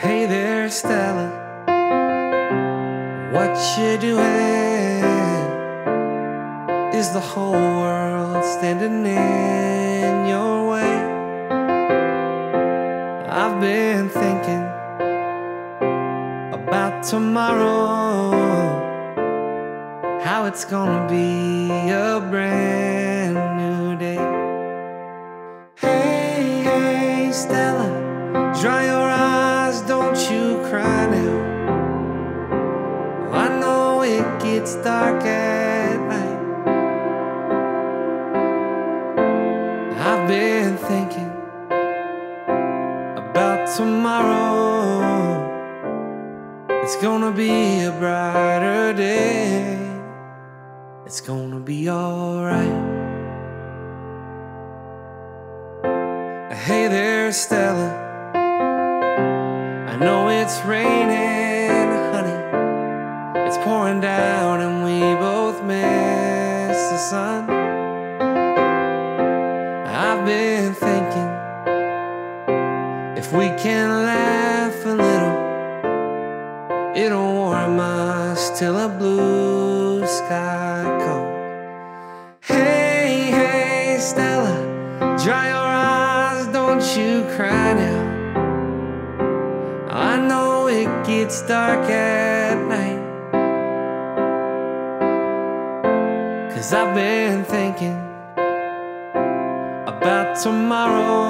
Hey there, Stella, what you doing? Is the whole world standing in your way? I've been thinking about tomorrow, how it's gonna be a brand new day. Stella, dry your eyes, don't you cry now. I know it gets dark at night. I've been thinking about tomorrow. It's gonna be a brighter day. It's gonna be alright. Hey there, Stella, I know it's raining, honey. It's pouring down and we both miss the sun. I've been thinking, if we can laugh a little, it'll warm us till a blue sky comes. Hey, Stella, dry your eyes, don't you cry now. I know it gets dark at night. 'Cause I've been thinking about tomorrow.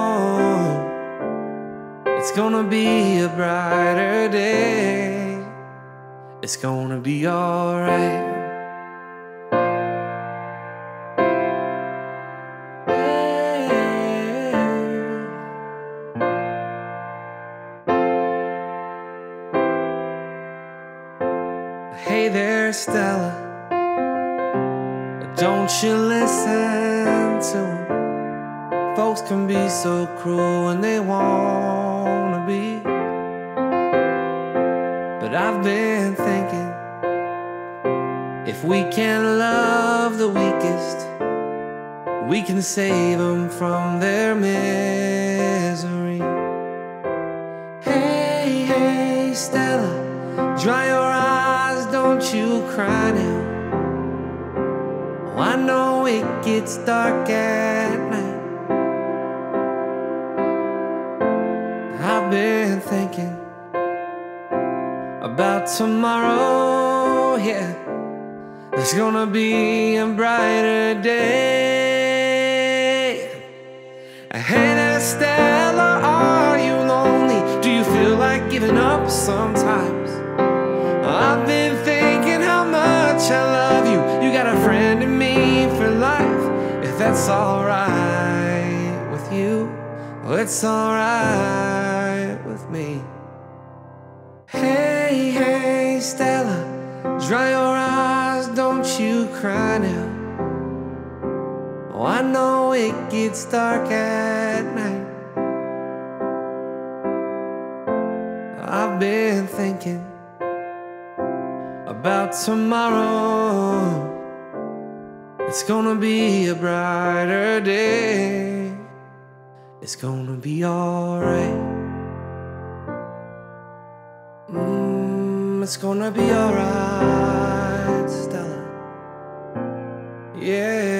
It's gonna be a brighter day. It's gonna be alright. Hey there, Stella, don't you listen to 'em. Folks can be so cruel when they wanna be. But I've been thinking, if we can love the weakest, we can save them from their misery. Hey, Stella, dry your eyes, don't you cry now. Oh, I know it gets dark at night. I've been thinking about tomorrow, yeah. There's gonna be a brighter day. Hey there, Stella, are you lonely? Do you feel like giving up sometimes? I've been thinking how much I love you. You got a friend in me for life. If that's alright with you, well, it's alright with me. Hey, Stella, dry your eyes, don't you cry now. Oh, I know it gets dark at night. I've been thinking about tomorrow. It's gonna be a brighter day. It's gonna be alright. It's gonna be alright, Stella. Yeah.